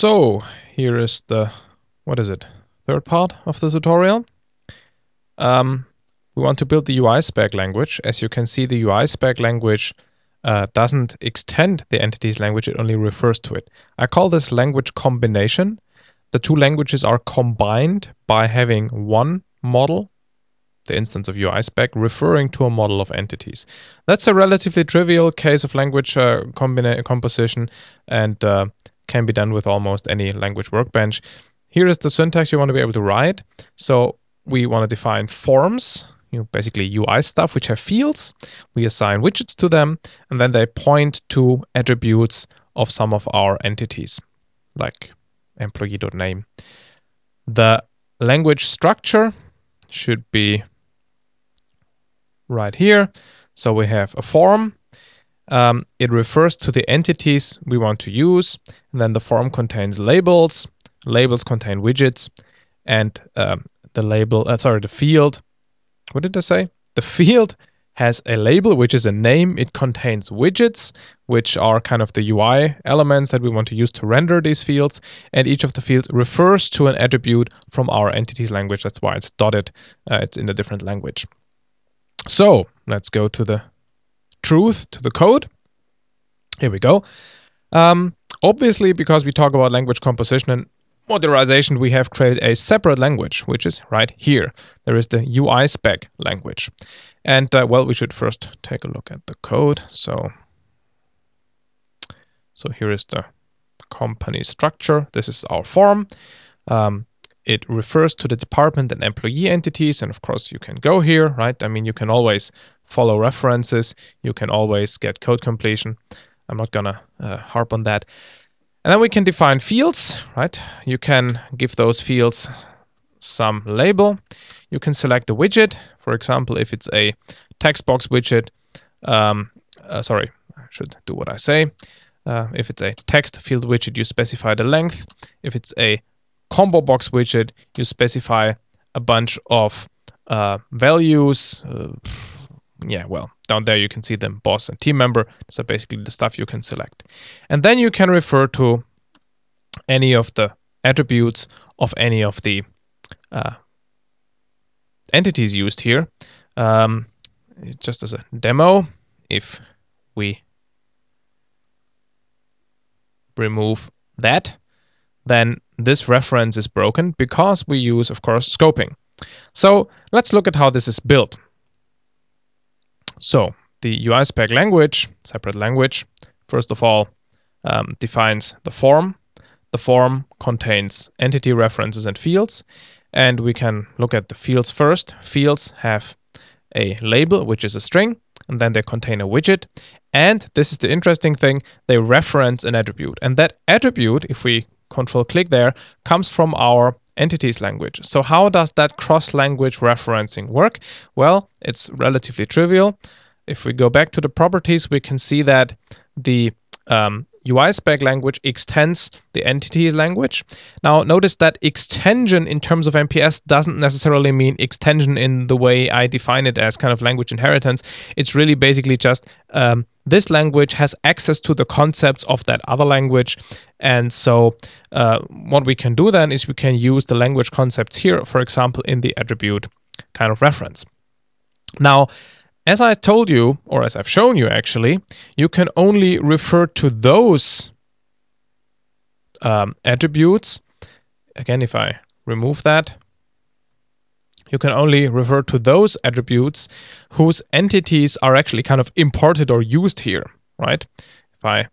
So here is the, what is it, third part of the tutorial. We want to build the UI spec language. As you can see, the UI spec language doesn't extend the entity's language, it only refers to it. I call this language combination. The two languages are combined by having one model, the instance of UI spec, referring to a model of entities. That's a relatively trivial case of language composition and can be done with almost any language workbench. Here is the syntax you want to be able to write. So we want to define forms, you know, basically UI stuff, which have fields. We assign widgets to them, and then they point to attributes of some of our entities, like employee.name. The language structure should be right here. So we have a form. It refers to the entities we want to use. And then the form contains labels. Labels contain widgets, and the field. What did I say? The field has a label, which is a name. It contains widgets, which are kind of the UI elements that we want to use to render these fields. And each of the fields refers to an attribute from our entity's language. That's why it's dotted. It's in a different language. So let's go to the truth, to the code. Here we go. Obviously, because we talk about language composition and modularization, we have created a separate language, which is right here. There is the UI spec language. And well, we should first take a look at the code. So here is the company structure. This is our form. It refers to the department and employee entities. And of course, you can go here, right? I mean, you can always follow references. You can always get code completion. I'm not gonna harp on that. And then we can define fields, right? You can give those fields some label. You can select a widget. For example, if it's a text box widget, sorry, I should do what I say. If it's a text field widget, you specify the length. If it's a combo box widget, you specify a bunch of values. Yeah, well, down there you can see them, boss and team member. So basically the stuff you can select. And then you can refer to any of the attributes of any of the entities used here. Just as a demo, if we remove that, then this reference is broken because we use, of course, scoping. So let's look at how this is built. So the UI spec language, separate language, first of all, defines the form. The form contains entity references and fields. And we can look at the fields first. Fields have a label, which is a string, and then they contain a widget. And this is the interesting thing, they reference an attribute. And that attribute, if we control click there, comes from our entities language. So how does that cross-language referencing work? Well, it's relatively trivial. If we go back to the properties, we can see that the UI spec language extends the entities language. Now, notice that extension in terms of MPS doesn't necessarily mean extension in the way I define it as kind of language inheritance. It's really basically just this language has access to the concepts of that other language. And so what we can do then is we can use the language concepts here, for example, in the attribute kind of reference. Now, as I told you, or as I've shown you actually, you can only refer to those attributes. Again, if I remove that, you can only refer to those attributes whose entities are actually kind of imported or used here, right? If I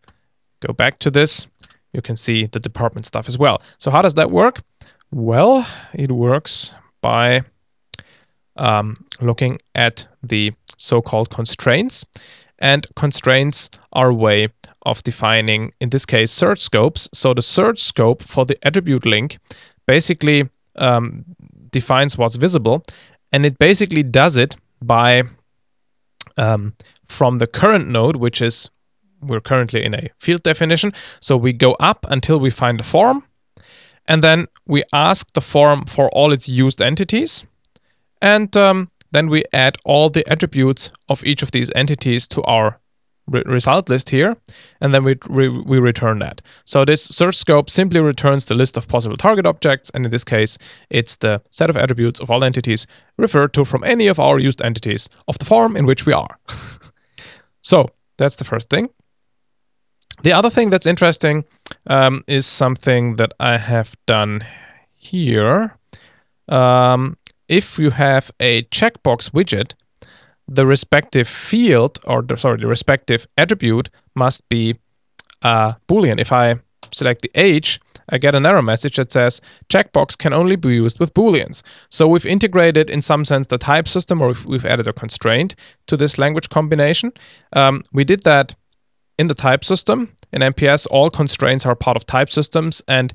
go back to this, you can see the department stuff as well. So how does that work? Well, it works by looking at the so-called constraints. And constraints are a way of defining, in this case, search scopes. So the search scope for the attribute link basically defines what's visible. And it basically does it by, from the current node, which is, we're currently in a field definition. So we go up until we find a form. And then we ask the form for all its used entities. And then we add all the attributes of each of these entities to our result list here, and then we return that. So this search scope simply returns the list of possible target objects, and in this case, it's the set of attributes of all entities referred to from any of our used entities of the form in which we are. So that's the first thing. The other thing that's interesting is something that I have done here. If you have a checkbox widget, the respective field, or the respective attribute must be Boolean. If I select the age, I get an error message that says checkbox can only be used with Booleans. So we've integrated in some sense the type system, or we've added a constraint to this language combination. We did that in the type system. In MPS, all constraints are part of type systems, and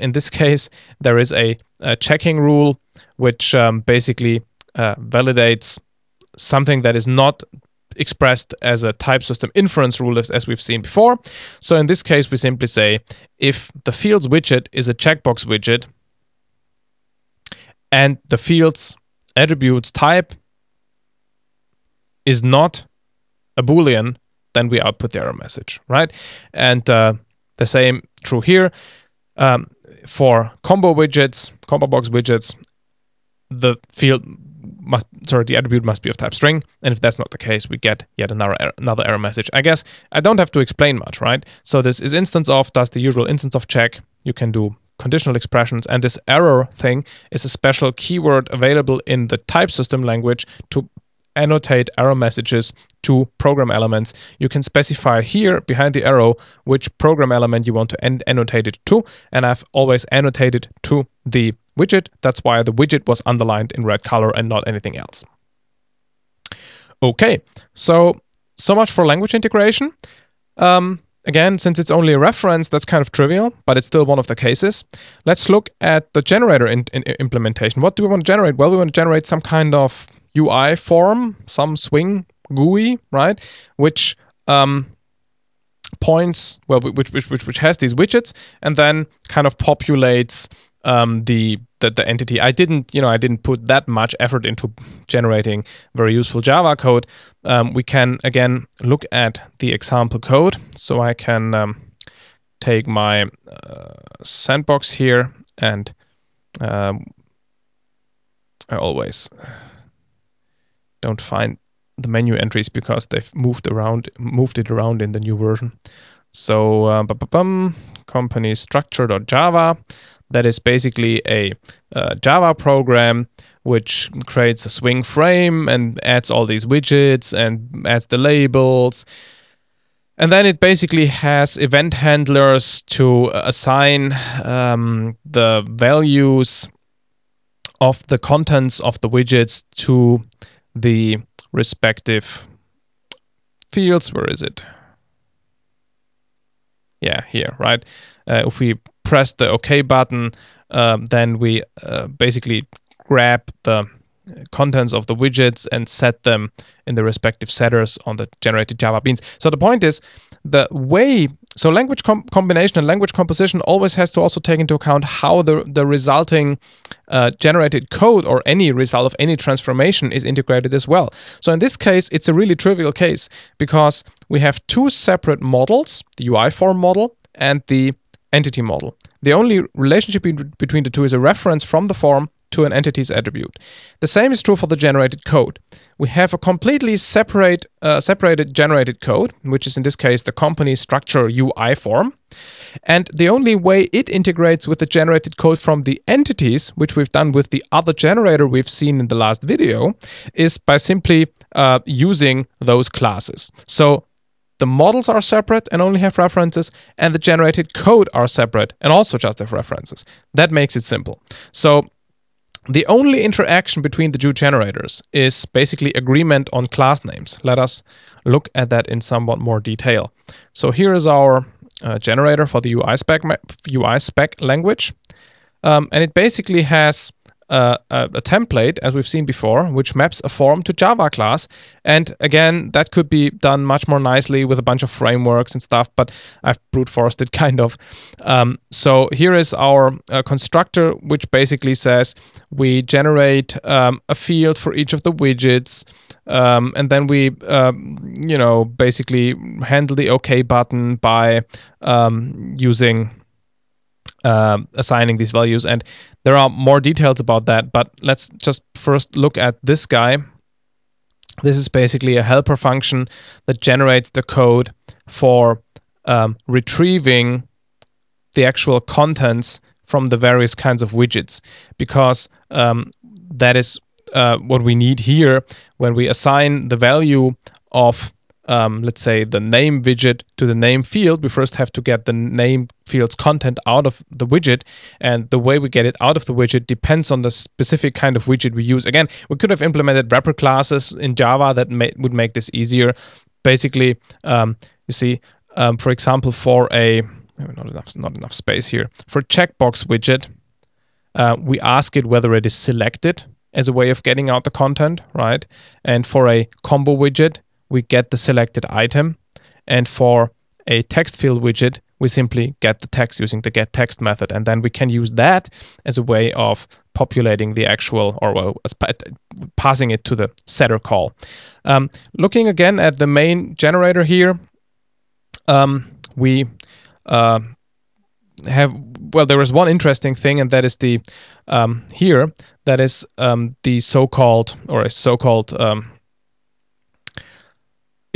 in this case, there is a checking rule which basically validates something that is not expressed as a type system inference rule, as we've seen before. So in this case, we simply say if the fields widget is a checkbox widget and the fields attributes type is not a Boolean, then we output the error message, right? And the same true here. For combo widgets, combo box widgets, the field the attribute must be of type string, and if that's not the case, we get yet another error message. I guess I don't have to explain much, right? So this is instance of does the usual instance of check. You can do conditional expressions, and this error thing is a special keyword available in the type system language to annotate error messages to program elements. You can specify here behind the arrow which program element you want to annotate it to, and I've always annotated to the widget. That's why the widget was underlined in red color and not anything else. Okay, so much for language integration. Again, since it's only a reference, that's kind of trivial, but it's still one of the cases. Let's look at the generator in implementation. What do we want to generate? Well, we want to generate some kind of UI form, some Swing GUI, right? Which points, well, which has these widgets and then kind of populates the entity. I didn't put that much effort into generating very useful Java code. We can again look at the example code. So I can take my sandbox here, and I always don't find the menu entries because they've moved it around in the new version. So company structure.java, that is basically a Java program which creates a Swing frame and adds all these widgets and adds the labels. And then it basically has event handlers to assign the values of the contents of the widgets to the respective fields. Where is it? Yeah, here, right? If we press the OK button, then we basically grab the contents of the widgets and set them in the respective setters on the generated Java beans. So the point is, the way, so language combination and language composition always has to also take into account how the resulting generated code or any result of any transformation is integrated as well. So in this case, it's a really trivial case because we have two separate models, the UI form model and the entity model. The only relationship between the two is a reference from the form to an entity's attribute. The same is true for the generated code. We have a completely separated generated code, which is in this case the company structure UI form. And the only way it integrates with the generated code from the entities, which we've done with the other generator we've seen in the last video, is by simply using those classes. So the models are separate and only have references, and the generated code are separate and also just have references. That makes it simple. So the only interaction between the two generators is basically agreement on class names. Let us look at that in somewhat more detail. So here is our generator for the UI spec language. And it basically has a template, as we've seen before, which maps a form to Java class. And again, that could be done much more nicely with a bunch of frameworks and stuff, but I've brute forced it kind of. So here is our constructor, which basically says we generate a field for each of the widgets, and then we you know, basically handle the OK button by using assigning these values. And there are more details about that, but let's just first look at this guy. This is basically a helper function that generates the code for retrieving the actual contents from the various kinds of widgets, because that is what we need here when we assign the value of let's say the name widget to the name field. We first have to get the name field's content out of the widget, and the way we get it out of the widget depends on the specific kind of widget we use. Again, we could have implemented wrapper classes in Java that would make this easier. Basically, you see, for example, for a not enough space here for checkbox widget, we ask it whether it is selected as a way of getting out the content, right? And for a combo widget, we get the selected item, and for a text field widget, we simply get the text using the get text method, and then we can use that as a way of populating the actual, or well, passing it to the setter call. Looking again at the main generator here, we have, well, there is one interesting thing, and that is the here, that is the so-called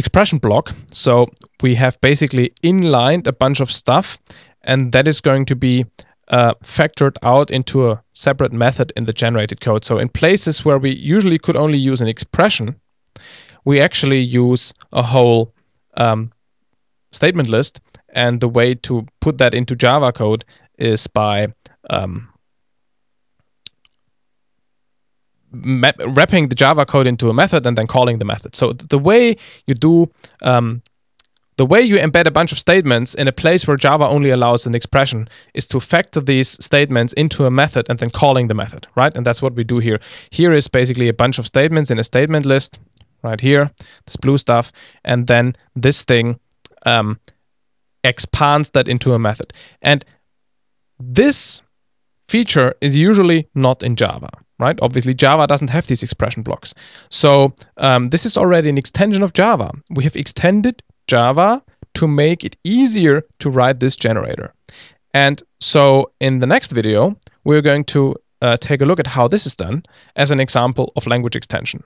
expression block. So we have basically inlined a bunch of stuff, and that is going to be factored out into a separate method in the generated code. So in places where we usually could only use an expression, we actually use a whole statement list, and the way to put that into Java code is by wrapping the Java code into a method and then calling the method. So the way you do, the way you embed a bunch of statements in a place where Java only allows an expression is to factor these statements into a method and then calling the method, right? And that's what we do here. Here is basically a bunch of statements in a statement list, right here, this blue stuff, and then this thing expands that into a method. And this feature is usually not in Java, right? Obviously, Java doesn't have these expression blocks. So this is already an extension of Java. We have extended Java to make it easier to write this generator. And so in the next video, we're going to take a look at how this is done as an example of language extension.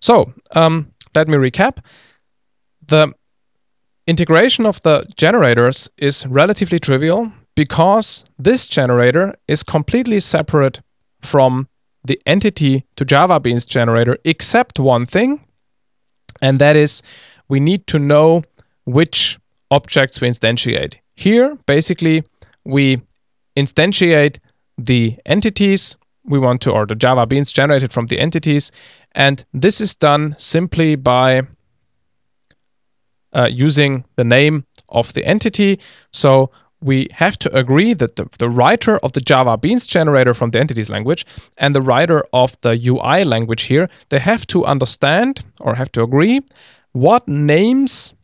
So let me recap. The integration of the generators is relatively trivial, because this generator is completely separate from the entity to Java Beans generator, except one thing, and that is we need to know which objects we instantiate. Here, basically, we instantiate the entities we want to, or the Java Beans generated from the entities, and this is done simply by using the name of the entity. So we have to agree that the writer of the Java Beans generator from the entities language and the writer of the UI language here, they have to understand or have to agree what names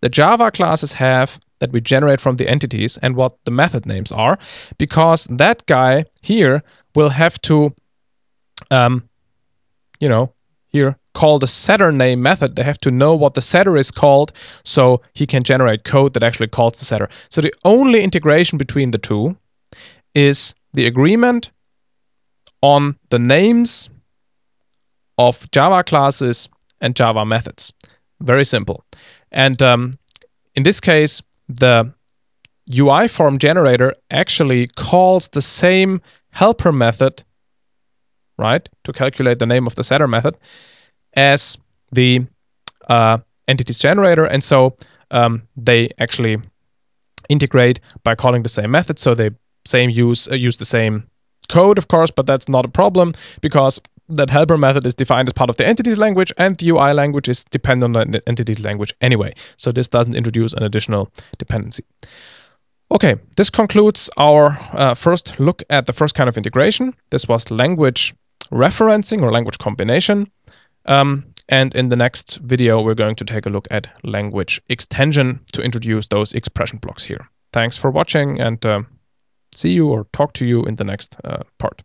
the Java classes have that we generate from the entities and what the method names are, because that guy here will have to, you know, here call the setter name method. They have to know what the setter is called, so he can generate code that actually calls the setter. So the only integration between the two is the agreement on the names of Java classes and Java methods. Very simple. And in this case, the UI form generator actually calls the same helper method, right, to calculate the name of the setter method, as the entities generator, and so they actually integrate by calling the same method. So they use the same code, of course, but that's not a problem, because that helper method is defined as part of the entities language, and the UI language is dependent on the entities language anyway. So this doesn't introduce an additional dependency. Okay, this concludes our first look at the first kind of integration. This was language referencing or language combination. And in the next video, we're going to take a look at language extension to introduce those expression blocks here. Thanks for watching, and see you or talk to you in the next part.